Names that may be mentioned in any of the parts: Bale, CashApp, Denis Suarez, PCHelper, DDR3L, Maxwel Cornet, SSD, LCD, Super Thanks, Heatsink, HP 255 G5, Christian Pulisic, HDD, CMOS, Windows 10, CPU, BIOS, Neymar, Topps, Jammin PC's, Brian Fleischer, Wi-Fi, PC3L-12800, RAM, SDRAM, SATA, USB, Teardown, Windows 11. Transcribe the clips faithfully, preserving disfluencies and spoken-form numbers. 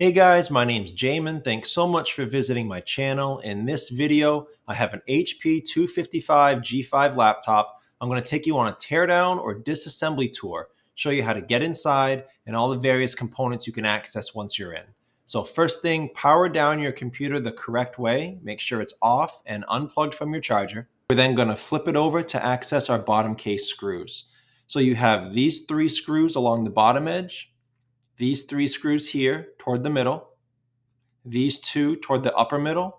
Hey guys, my name's Jamin. Thanks so much for visiting my channel. In this video, I have an H P two fifty-five G five laptop. I'm going to take you on a teardown or disassembly tour, show you how to get inside and all the various components you can access once you're in. So first thing, power down your computer the correct way. Make sure it's off and unplugged from your charger. We're then going to flip it over to access our bottom case screws. So you have these three screws along the bottom edge, these three screws here toward the middle, these two toward the upper middle,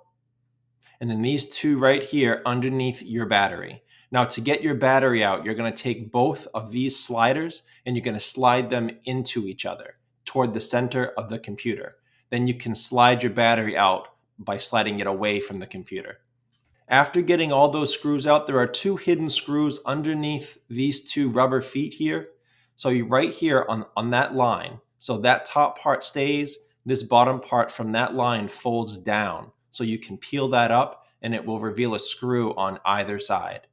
and then these two right here underneath your battery. Now to get your battery out, you're gonna take both of these sliders and you're gonna slide them into each other toward the center of the computer. Then you can slide your battery out by sliding it away from the computer. After getting all those screws out, there are two hidden screws underneath these two rubber feet here. So you're right here on, on that line. So that top part stays, this bottom part from that line folds down. So you can peel that up and it will reveal a screw on either side.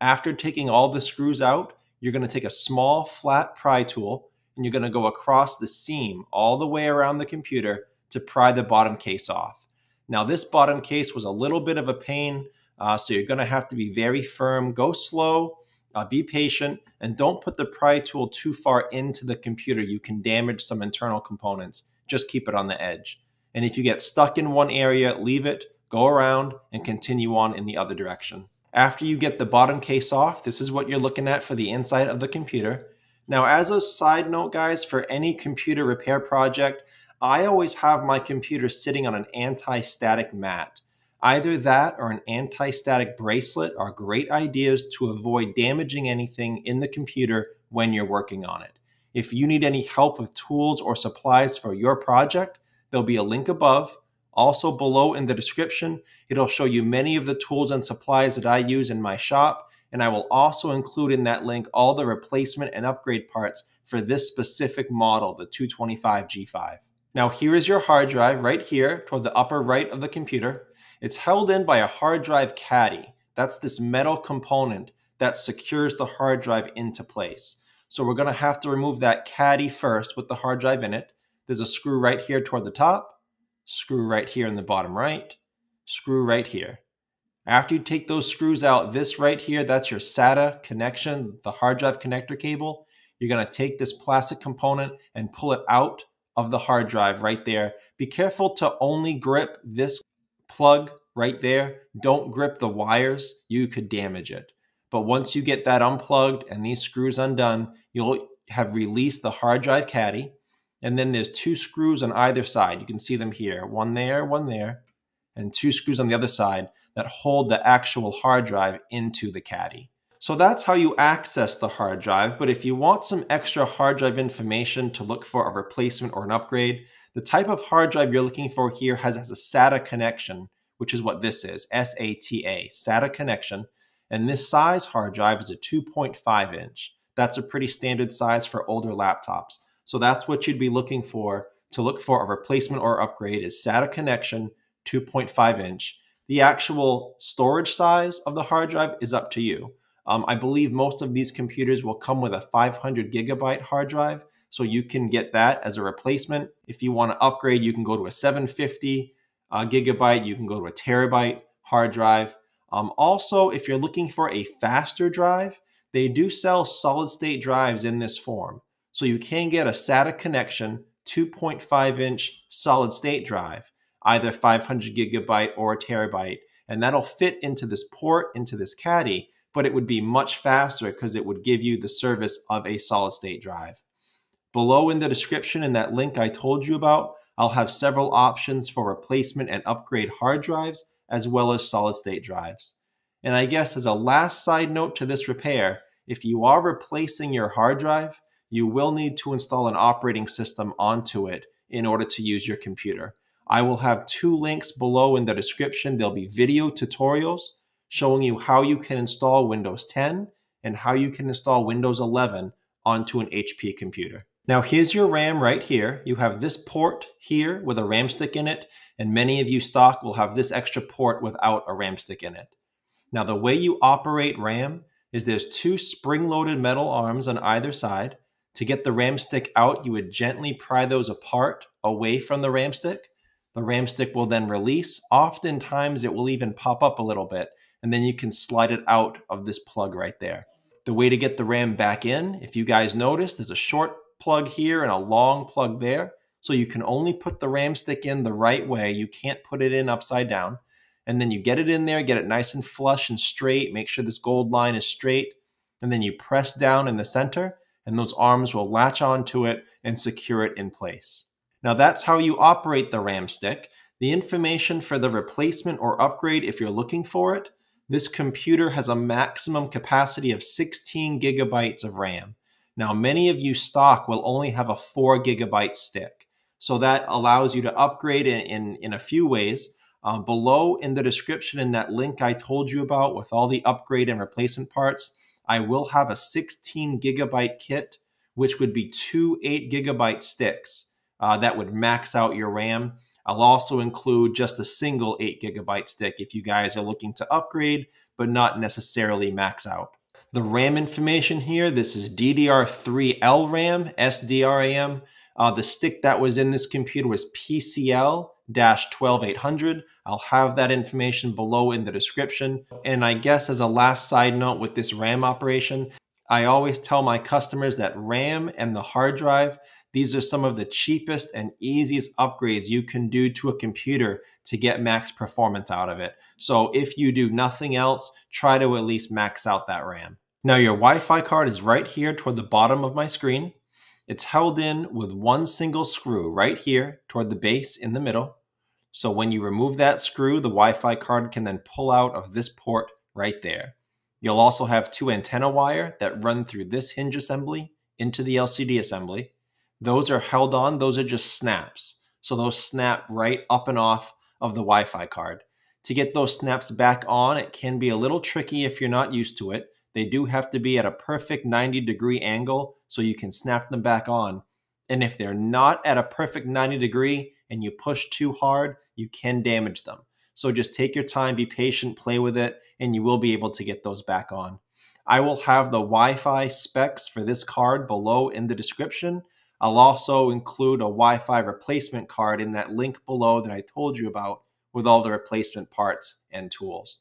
After taking all the screws out, you're gonna take a small flat pry tool and you're gonna go across the seam all the way around the computer to pry the bottom case off. Now this bottom case was a little bit of a pain, uh, so you're gonna have to be very firm, go slow, Uh, be patient, and don't put the pry tool too far into the computer. You can damage some internal components. Just keep it on the edge. And if you get stuck in one area, leave it, go around, and continue on in the other direction. After you get the bottom case off, this is what you're looking at for the inside of the computer. Now, as a side note, guys, for any computer repair project, I always have my computer sitting on an anti-static mat. Either that or an anti-static bracelet are great ideas to avoid damaging anything in the computer when you're working on it. If you need any help with tools or supplies for your project, there'll be a link above. Also below in the description, it'll show you many of the tools and supplies that I use in my shop, and I will also include in that link all the replacement and upgrade parts for this specific model, the two twenty-five G five. Now here is your hard drive right here toward the upper right of the computer. It's held in by a hard drive caddy. That's this metal component that secures the hard drive into place. So we're gonna have to remove that caddy first with the hard drive in it. There's a screw right here toward the top, screw right here in the bottom right, screw right here. After you take those screws out, this right here, that's your SATA connection, the hard drive connector cable. You're gonna take this plastic component and pull it out of the hard drive right there. Be careful to only grip this plug right there. Don't grip the wires. You could damage it. But once you get that unplugged and these screws undone, you'll have released the hard drive caddy. And then there's two screws on either side. You can see them here. One there, one there, and two screws on the other side that hold the actual hard drive into the caddy. So that's how you access the hard drive. But if you want some extra hard drive information to look for a replacement or an upgrade, the type of hard drive you're looking for here has, has a SATA connection, which is what this is, S A T A, SATA connection. And this size hard drive is a two point five inch. That's a pretty standard size for older laptops. So that's what you'd be looking for to look for a replacement or upgrade is SATA connection, two point five inch. The actual storage size of the hard drive is up to you. Um, I believe most of these computers will come with a five hundred gigabyte hard drive. So you can get that as a replacement. If you want to upgrade, you can go to a seven fifty uh, gigabyte, you can go to a terabyte hard drive. Um, also, if you're looking for a faster drive, they do sell solid state drives in this form. So you can get a SATA connection, two point five inch solid state drive, either five hundred gigabyte or a terabyte, and that'll fit into this port, into this caddy, but it would be much faster because it would give you the service of a solid state drive. Below in the description in that link I told you about, I'll have several options for replacement and upgrade hard drives as well as solid state drives. And I guess as a last side note to this repair, if you are replacing your hard drive, you will need to install an operating system onto it in order to use your computer. I will have two links below in the description. There'll be video tutorials showing you how you can install Windows ten and how you can install Windows eleven onto an H P computer. Now here's your RAM right here. You have this port here with a RAM stick in it, and many of you stock will have this extra port without a RAM stick in it. Now the way you operate RAM is there's two spring-loaded metal arms on either side. To get the RAM stick out, you would gently pry those apart away from the RAM stick. The RAM stick will then release. Oftentimes it will even pop up a little bit, and then you can slide it out of this plug right there. The way to get the RAM back in, if you guys notice, there's a short plug here and a long plug there. So you can only put the RAM stick in the right way. You can't put it in upside down. And then you get it in there, get it nice and flush and straight. Make sure this gold line is straight. And then you press down in the center, and those arms will latch onto it and secure it in place. Now that's how you operate the RAM stick. The information for the replacement or upgrade, if you're looking for it, this computer has a maximum capacity of sixteen gigabytes of RAM. Now, many of you stock will only have a four gigabyte stick. So that allows you to upgrade in, in, in a few ways. Uh, below in the description in that link I told you about with all the upgrade and replacement parts, I will have a sixteen gigabyte kit, which would be two eight gigabyte sticks. Uh, that would max out your RAM. I'll also include just a single eight gigabyte stick if you guys are looking to upgrade, but not necessarily max out. The RAM information here, this is D D R three L RAM, S D RAM. Uh, the stick that was in this computer was P C H elper twelve eight hundred. I'll have that information below in the description. And I guess as a last side note with this RAM operation, I always tell my customers that RAM and the hard drive, these are some of the cheapest and easiest upgrades you can do to a computer to get max performance out of it. So if you do nothing else, try to at least max out that RAM. Now your Wi-Fi card is right here toward the bottom of my screen. It's held in with one single screw right here toward the base in the middle. So when you remove that screw, the Wi-Fi card can then pull out of this port right there. You'll also have two antenna wire that run through this hinge assembly into the L C D assembly. Those are held on, those are just snaps. So those snap right up and off of the Wi-Fi card. To get those snaps back on, it can be a little tricky if you're not used to it. They do have to be at a perfect ninety degree angle so you can snap them back on. And if they're not at a perfect ninety degree and you push too hard, you can damage them. So just take your time, be patient, play with it, and you will be able to get those back on. I will have the Wi-Fi specs for this card below in the description. I'll also include a Wi-Fi replacement card in that link below that I told you about with all the replacement parts and tools.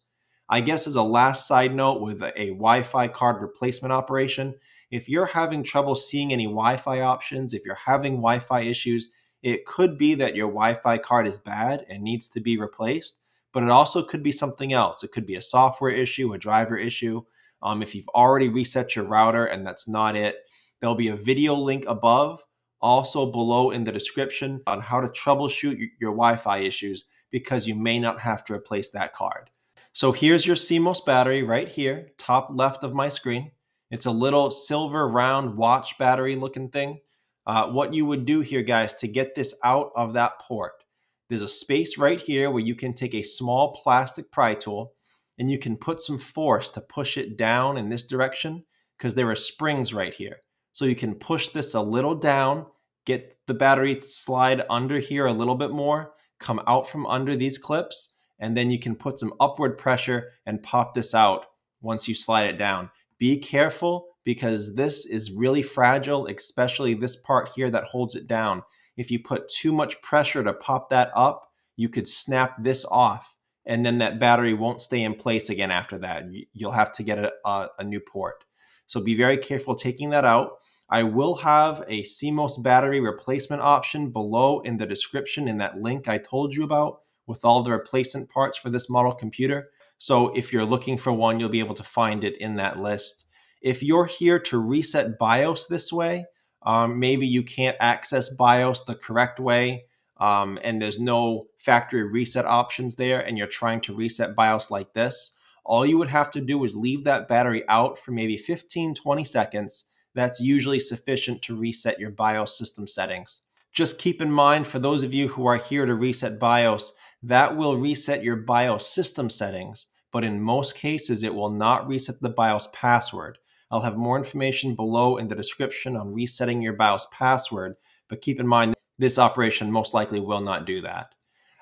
I guess as a last side note with a Wi-Fi card replacement operation, if you're having trouble seeing any Wi-Fi options, if you're having Wi-Fi issues, it could be that your Wi-Fi card is bad and needs to be replaced, but it also could be something else. It could be a software issue, a driver issue. Um, if you've already reset your router and that's not it, there'll be a video link above. Also below in the description on how to troubleshoot your Wi-Fi issues, because you may not have to replace that card. So here's your C MOS battery right here, top left of my screen. It's a little silver round watch battery looking thing. Uh, what you would do here, guys, to get this out of that port, there's a space right here where you can take a small plastic pry tool and you can put some force to push it down in this direction because there are springs right here. So you can push this a little down, get the battery to slide under here a little bit more, come out from under these clips, and then you can put some upward pressure and pop this out once you slide it down. Be careful because this is really fragile, especially this part here that holds it down. If you put too much pressure to pop that up, you could snap this off and then that battery won't stay in place again after that. You'll have to get a, a, a new port. So be very careful taking that out. I will have a C MOS battery replacement option below in the description in that link I told you about with all the replacement parts for this model computer. So if you're looking for one, you'll be able to find it in that list. If you're here to reset BIOS this way, um, maybe you can't access BIOS the correct way um, and there's no factory reset options there and you're trying to reset BIOS like this, all you would have to do is leave that battery out for maybe fifteen, twenty seconds. That's usually sufficient to reset your BIOS system settings. Just keep in mind for those of you who are here to reset BIOS, that will reset your BIOS system settings, but in most cases, it will not reset the BIOS password. I'll have more information below in the description on resetting your BIOS password, but keep in mind this operation most likely will not do that.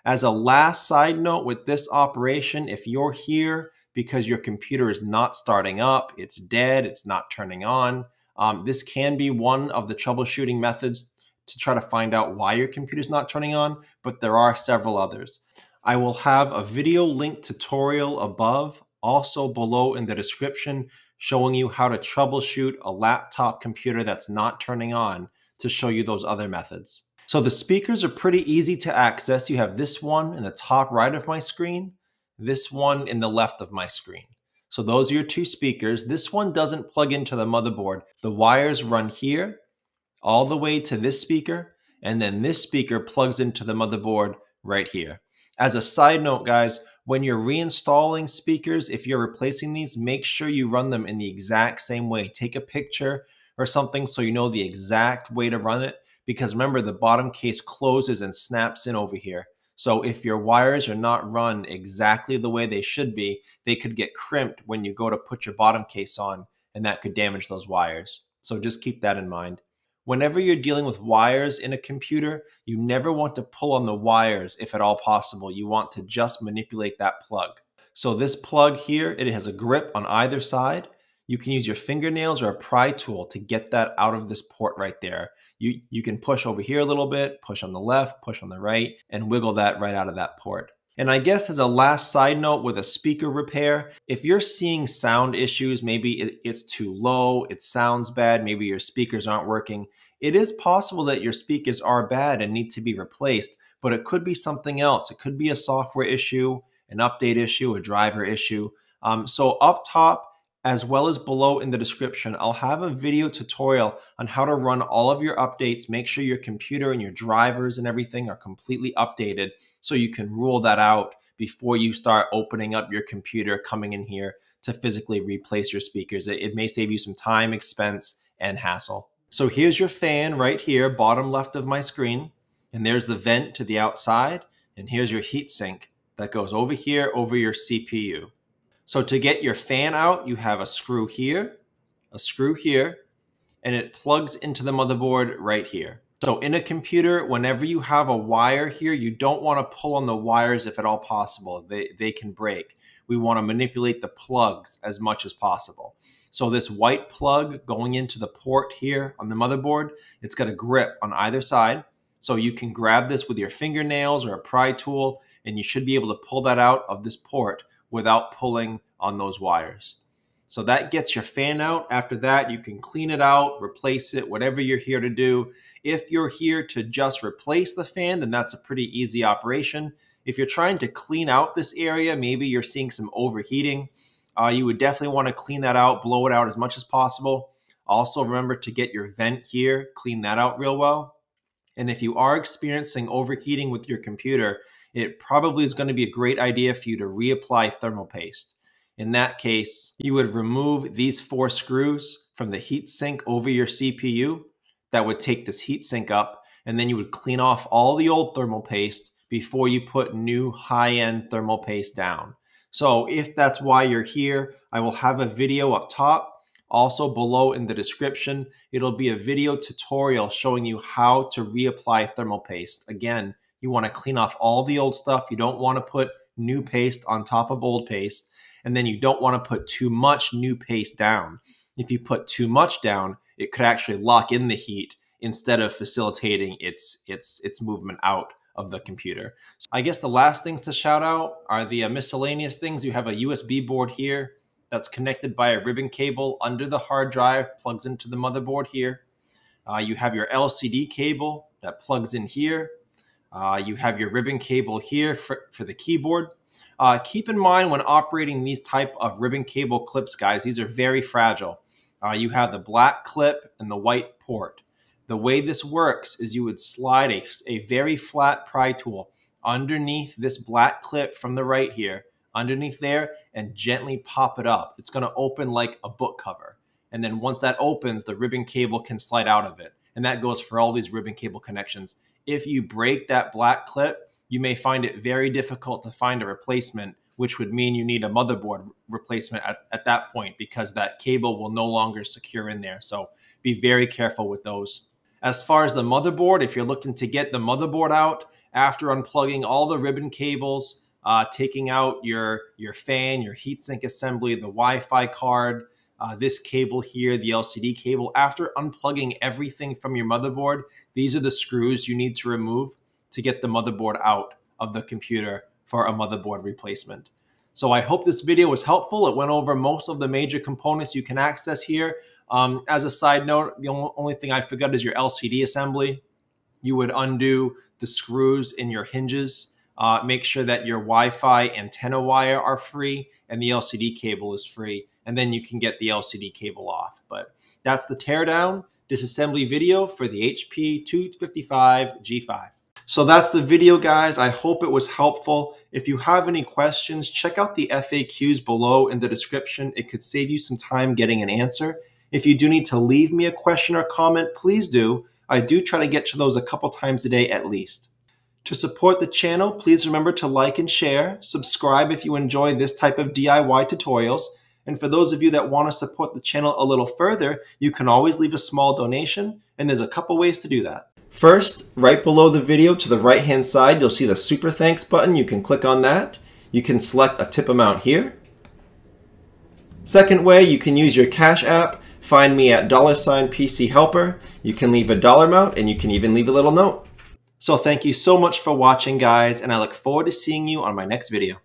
As a last side note with this operation, if you're here because your computer is not starting up, it's dead, it's not turning on, Um, this can be one of the troubleshooting methods to try to find out why your computer's not turning on, but there are several others. I will have a video link tutorial above, also below in the description, showing you how to troubleshoot a laptop computer that's not turning on to show you those other methods. So the speakers are pretty easy to access. You have this one in the top right of my screen, this one in the left of my screen. So those are your two speakers. This one doesn't plug into the motherboard. The wires run here all the way to this speaker, and then this speaker plugs into the motherboard right here. As a side note, guys, when you're reinstalling speakers, if you're replacing these, make sure you run them in the exact same way. Take a picture or something so you know the exact way to run it, because remember, the bottom case closes and snaps in over here. So if your wires are not run exactly the way they should be, they could get crimped when you go to put your bottom case on, and that could damage those wires. So just keep that in mind. Whenever you're dealing with wires in a computer, you never want to pull on the wires if at all possible. You want to just manipulate that plug. So this plug here, it has a grip on either side. You can use your fingernails or a pry tool to get that out of this port right there. You, you can push over here a little bit, push on the left, push on the right, and wiggle that right out of that port. And I guess as a last side note with a speaker repair, if you're seeing sound issues, maybe it's too low, it sounds bad, maybe your speakers aren't working, it is possible that your speakers are bad and need to be replaced, but it could be something else. It could be a software issue, an update issue, a driver issue. Um, so up top, as well as below in the description, I'll have a video tutorial on how to run all of your updates, make sure your computer and your drivers and everything are completely updated so you can rule that out before you start opening up your computer, coming in here to physically replace your speakers. It, it may save you some time, expense, and hassle. So here's your fan right here, bottom left of my screen, and there's the vent to the outside, and here's your heatsink that goes over here over your C P U. So to get your fan out, you have a screw here, a screw here, and it plugs into the motherboard right here. So in a computer, whenever you have a wire here, you don't want to pull on the wires if at all possible. They, they can break. We want to manipulate the plugs as much as possible. So this white plug going into the port here on the motherboard, it's got a grip on either side. So you can grab this with your fingernails or a pry tool, and you should be able to pull that out of this port without pulling on those wires. So that gets your fan out. After that, you can clean it out, replace it, whatever you're here to do. If you're here to just replace the fan, then that's a pretty easy operation. If you're trying to clean out this area, maybe you're seeing some overheating, uh, you would definitely want to clean that out, blow it out as much as possible. Also remember to get your vent here, clean that out real well. And if you are experiencing overheating with your computer, it probably is going to be a great idea for you to reapply thermal paste. In that case, you would remove these four screws from the heatsink over your C P U. That would take this heatsink up, and then you would clean off all the old thermal paste before you put new high-end thermal paste down. So if that's why you're here, I will have a video up top. Also below in the description, it'll be a video tutorial showing you how to reapply thermal paste. Again, you want to clean off all the old stuff. You don't want to put new paste on top of old paste. And then you don't want to put too much new paste down. If you put too much down, it could actually lock in the heat instead of facilitating its, its, its movement out of the computer. So I guess the last things to shout out are the uh, miscellaneous things. You have a U S B board here that's connected by a ribbon cable under the hard drive, plugs into the motherboard here. Uh, you have your L C D cable that plugs in here. Uh, you have your ribbon cable here for, for the keyboard. Uh, keep in mind when operating these type of ribbon cable clips, guys, these are very fragile. Uh, you have the black clip and the white port. The way this works is you would slide a, a very flat pry tool underneath this black clip from the right here, underneath there, and gently pop it up. It's going to open like a book cover. And then once that opens, the ribbon cable can slide out of it. And that goes for all these ribbon cable connections. If you break that black clip, you may find it very difficult to find a replacement, which would mean you need a motherboard replacement at, at that point, because that cable will no longer secure in there. So be very careful with those. As far as the motherboard, if you're looking to get the motherboard out, after unplugging all the ribbon cables, uh, taking out your, your fan, your heatsink assembly, the Wi-Fi card, uh, this cable here, the L C D cable. After unplugging everything from your motherboard, these are the screws you need to remove to get the motherboard out of the computer for a motherboard replacement. So I hope this video was helpful. It went over most of the major components you can access here. Um, as a side note, the only thing I forgot is your L C D assembly. You would undo the screws in your hinges. Uh, make sure that your Wi-Fi antenna wire are free and the L C D cable is free. And then you can get the L C D cable off. But that's the teardown disassembly video for the H P two fifty-five G five. So that's the video, guys. I hope it was helpful. If you have any questions, check out the F A Qs below in the description. It could save you some time getting an answer. If you do need to leave me a question or comment, please do. I do try to get to those a couple times a day at least. To support the channel, please remember to like and share, subscribe if you enjoy this type of D I Y tutorials, and for those of you that want to support the channel a little further, you can always leave a small donation, and there's a couple ways to do that. First, right below the video to the right hand side, you'll see the Super Thanks button. You can click on that. You can select a tip amount here. Second way, you can use your Cash App. Find me at dollar sign PCHelper. You can leave a dollar amount and you can even leave a little note. So thank you so much for watching, guys, and I look forward to seeing you on my next video.